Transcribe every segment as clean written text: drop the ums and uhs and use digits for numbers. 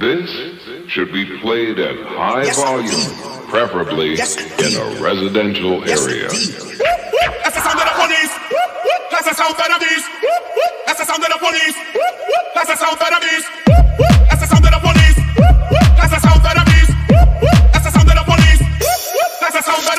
This should be played at high volume, preferably in a residential area. That's the sound of the police! That's the sound of the beast! That's the sound of the police! That's the sound of the beast! That's the sound of the police! That's the sound of the beast! That's the sound of the police! That's the sound of the beast! That's the sound of the police. That's the sound of the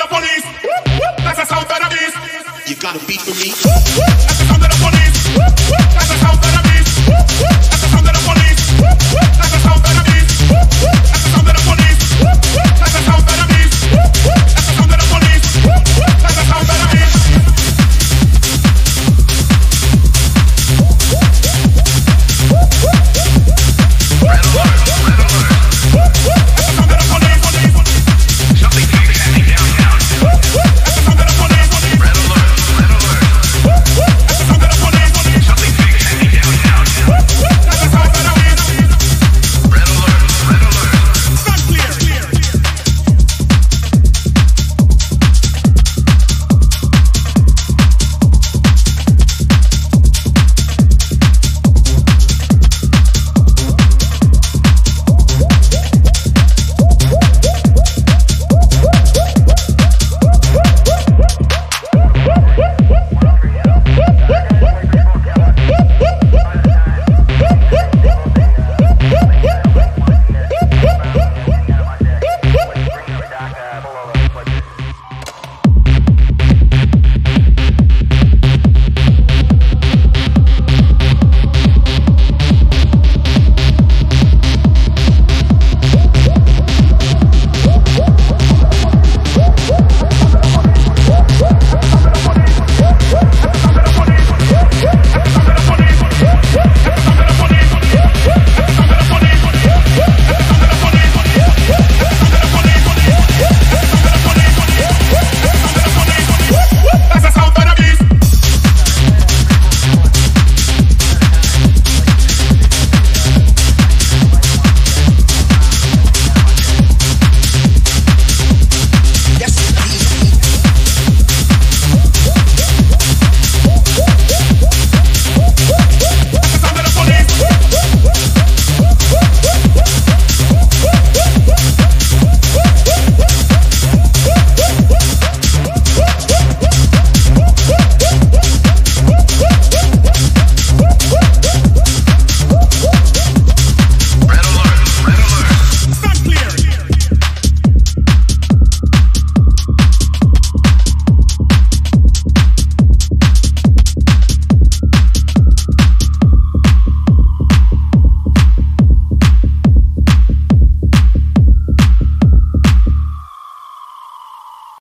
police. That's the sound of the police.